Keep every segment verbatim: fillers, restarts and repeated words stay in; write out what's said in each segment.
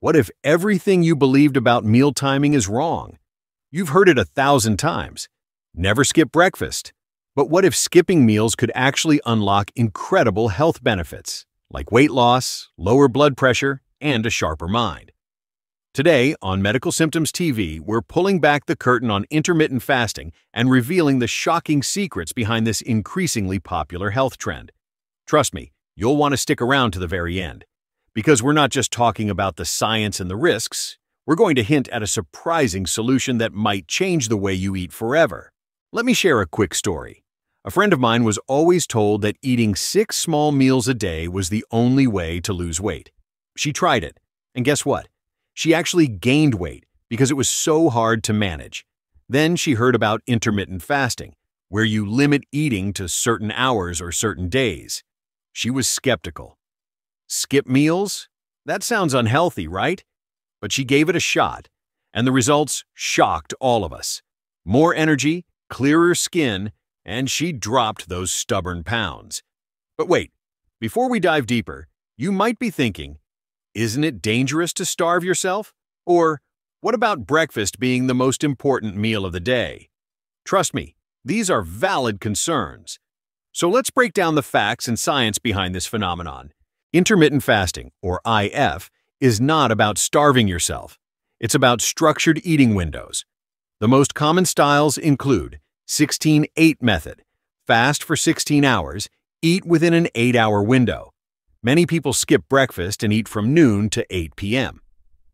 What if everything you believed about meal timing is wrong? You've heard it a thousand times. Never skip breakfast. But what if skipping meals could actually unlock incredible health benefits, like weight loss, lower blood pressure, and a sharper mind? Today on Medical Symptoms T V, we're pulling back the curtain on intermittent fasting and revealing the shocking secrets behind this increasingly popular health trend. Trust me, you'll want to stick around to the very end, because we're not just talking about the science and the risks, we're going to hint at a surprising solution that might change the way you eat forever. Let me share a quick story. A friend of mine was always told that eating six small meals a day was the only way to lose weight. She tried it, and guess what? She actually gained weight because it was so hard to manage. Then she heard about intermittent fasting, where you limit eating to certain hours or certain days. She was skeptical. Skip meals? That sounds unhealthy, right? But she gave it a shot, and the results shocked all of us. More energy, clearer skin, and she dropped those stubborn pounds. But wait, before we dive deeper, you might be thinking, isn't it dangerous to starve yourself? Or, what about breakfast being the most important meal of the day? Trust me, these are valid concerns. So let's break down the facts and science behind this phenomenon. Intermittent fasting, or I F, is not about starving yourself. It's about structured eating windows. The most common styles include sixteen eight method, fast for sixteen hours, eat within an eight hour window. Many people skip breakfast and eat from noon to eight p m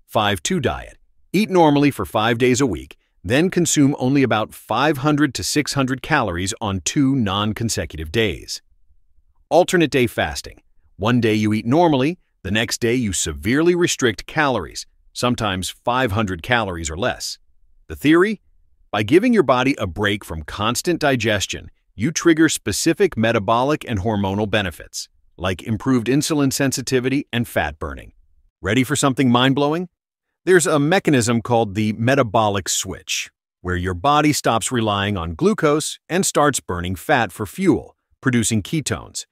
five two diet, eat normally for five days a week, then consume only about five hundred to six hundred calories on two non-consecutive days. Alternate day fasting, one day you eat normally, the next day you severely restrict calories, sometimes five hundred calories or less. The theory? By giving your body a break from constant digestion, you trigger specific metabolic and hormonal benefits, like improved insulin sensitivity and fat burning. Ready for something mind-blowing? There's a mechanism called the metabolic switch, where your body stops relying on glucose and starts burning fat for fuel, producing ketones.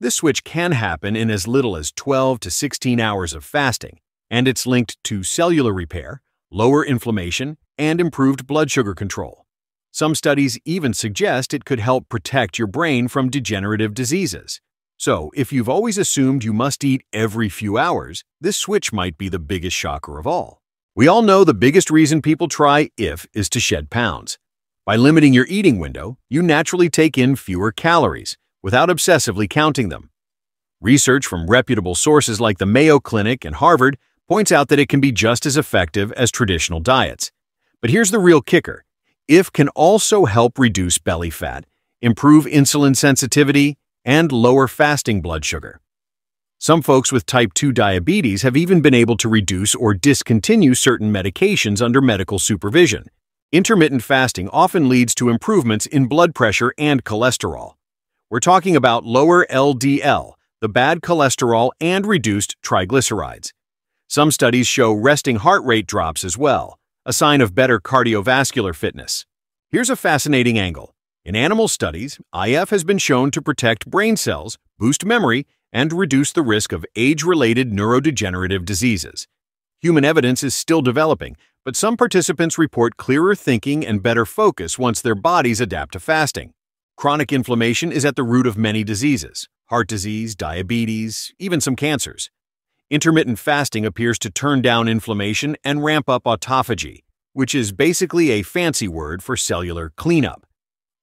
This switch can happen in as little as twelve to sixteen hours of fasting, and it's linked to cellular repair, lower inflammation, and improved blood sugar control. Some studies even suggest it could help protect your brain from degenerative diseases. So, if you've always assumed you must eat every few hours, this switch might be the biggest shocker of all. We all know the biggest reason people try I F is to shed pounds. By limiting your eating window, you naturally take in fewer calories, without obsessively counting them. Research from reputable sources like the Mayo Clinic and Harvard points out that it can be just as effective as traditional diets. But here's the real kicker. I F can also help reduce belly fat, improve insulin sensitivity, and lower fasting blood sugar. Some folks with type two diabetes have even been able to reduce or discontinue certain medications under medical supervision. Intermittent fasting often leads to improvements in blood pressure and cholesterol. We're talking about lower L D L, the bad cholesterol, and reduced triglycerides. Some studies show resting heart rate drops as well, a sign of better cardiovascular fitness. Here's a fascinating angle. In animal studies, I F has been shown to protect brain cells, boost memory, and reduce the risk of age-related neurodegenerative diseases. Human evidence is still developing, but some participants report clearer thinking and better focus once their bodies adapt to fasting. Chronic inflammation is at the root of many diseases: heart disease, diabetes, even some cancers. Intermittent fasting appears to turn down inflammation and ramp up autophagy, which is basically a fancy word for cellular cleanup.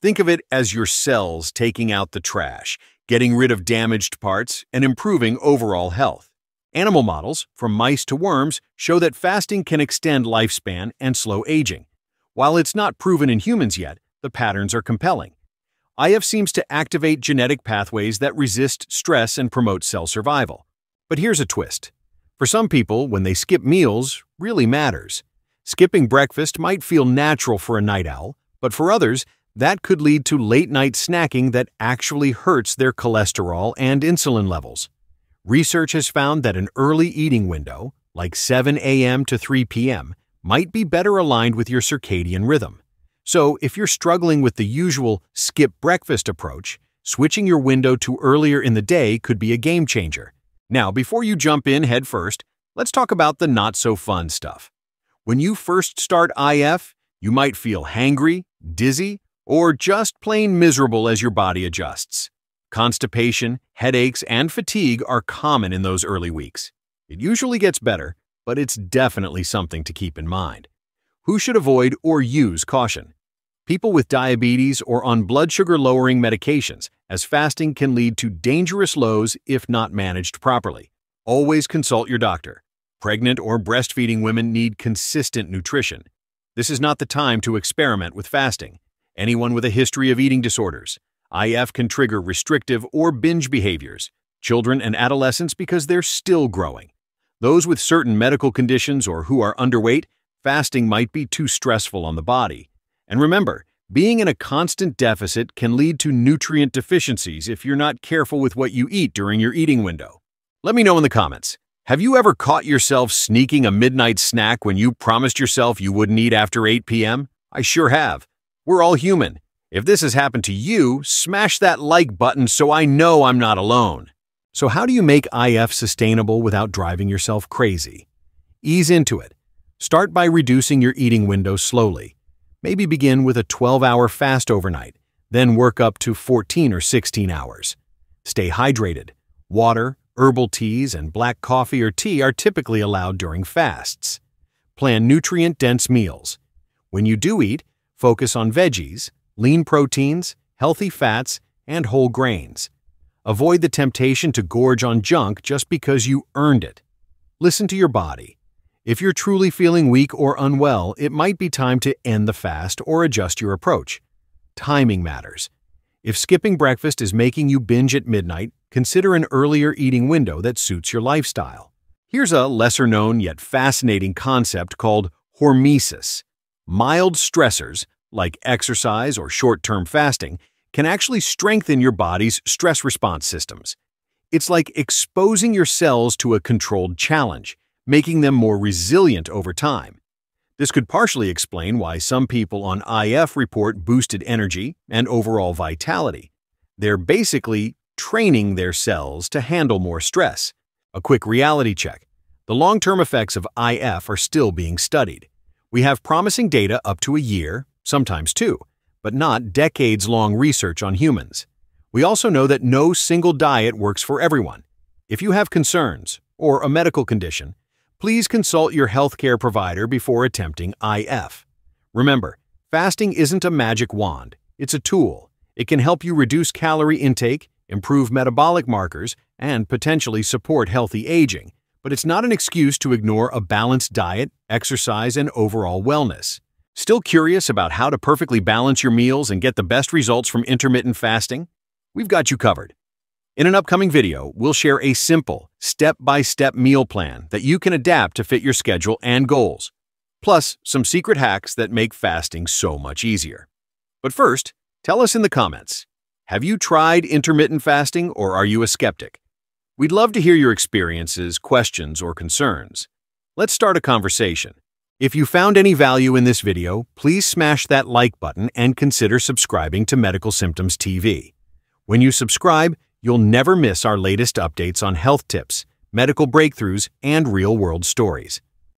Think of it as your cells taking out the trash, getting rid of damaged parts, and improving overall health. Animal models, from mice to worms, show that fasting can extend lifespan and slow aging. While it's not proven in humans yet, the patterns are compelling. I F seems to activate genetic pathways that resist stress and promote cell survival. But here's a twist. For some people, when they skip meals, really matters. Skipping breakfast might feel natural for a night owl, but for others, that could lead to late-night snacking that actually hurts their cholesterol and insulin levels. Research has found that an early eating window, like seven a m to three p m, might be better aligned with your circadian rhythm. So, if you're struggling with the usual skip breakfast approach, switching your window to earlier in the day could be a game changer. Now, before you jump in head first, Let's talk about the not-so-fun stuff. When you first start I F, you might feel hangry, dizzy, or just plain miserable as your body adjusts. Constipation, headaches, and fatigue are common in those early weeks. It usually gets better, but it's definitely something to keep in mind. Who should avoid or use caution? People with diabetes or on blood sugar-lowering medications, as fasting can lead to dangerous lows if not managed properly. Always consult your doctor. Pregnant or breastfeeding women need consistent nutrition. This is not the time to experiment with fasting. Anyone with a history of eating disorders. I F can trigger restrictive or binge behaviors. Children and adolescents, because they're still growing. Those with certain medical conditions or who are underweight, fasting might be too stressful on the body. And remember, being in a constant deficit can lead to nutrient deficiencies if you're not careful with what you eat during your eating window. Let me know in the comments. Have you ever caught yourself sneaking a midnight snack when you promised yourself you wouldn't eat after eight p m? I sure have. We're all human. If this has happened to you, smash that like button so I know I'm not alone. So how do you make I F sustainable without driving yourself crazy? Ease into it. Start by reducing your eating window slowly. Maybe begin with a twelve hour fast overnight, then work up to fourteen or sixteen hours. Stay hydrated. Water, herbal teas, and black coffee or tea are typically allowed during fasts. Plan nutrient-dense meals. When you do eat, focus on veggies, lean proteins, healthy fats, and whole grains. Avoid the temptation to gorge on junk just because you earned it. Listen to your body. If you're truly feeling weak or unwell, it might be time to end the fast or adjust your approach. Timing matters. If skipping breakfast is making you binge at midnight, consider an earlier eating window that suits your lifestyle. Here's a lesser-known yet fascinating concept called hormesis. Mild stressors, like exercise or short-term fasting, can actually strengthen your body's stress response systems. It's like exposing your cells to a controlled challenge, making them more resilient over time. This could partially explain why some people on I F report boosted energy and overall vitality. They're basically training their cells to handle more stress. A quick reality check. The long-term effects of I F are still being studied. We have promising data up to a year, sometimes two, but not decades-long research on humans. We also know that no single diet works for everyone. If you have concerns or a medical condition, please consult your healthcare provider before attempting I F. Remember, fasting isn't a magic wand. It's a tool. It can help you reduce calorie intake, improve metabolic markers, and potentially support healthy aging. But it's not an excuse to ignore a balanced diet, exercise, and overall wellness. Still curious about how to perfectly balance your meals and get the best results from intermittent fasting? We've got you covered. In an upcoming video, we'll share a simple, step-by-step meal plan that you can adapt to fit your schedule and goals, plus some secret hacks that make fasting so much easier. But first, tell us in the comments, have you tried intermittent fasting or are you a skeptic? We'd love to hear your experiences, questions, or concerns. Let's start a conversation. If you found any value in this video, please smash that like button and consider subscribing to Medical Symptoms T V. When you subscribe, you'll never miss our latest updates on health tips, medical breakthroughs, and real-world stories.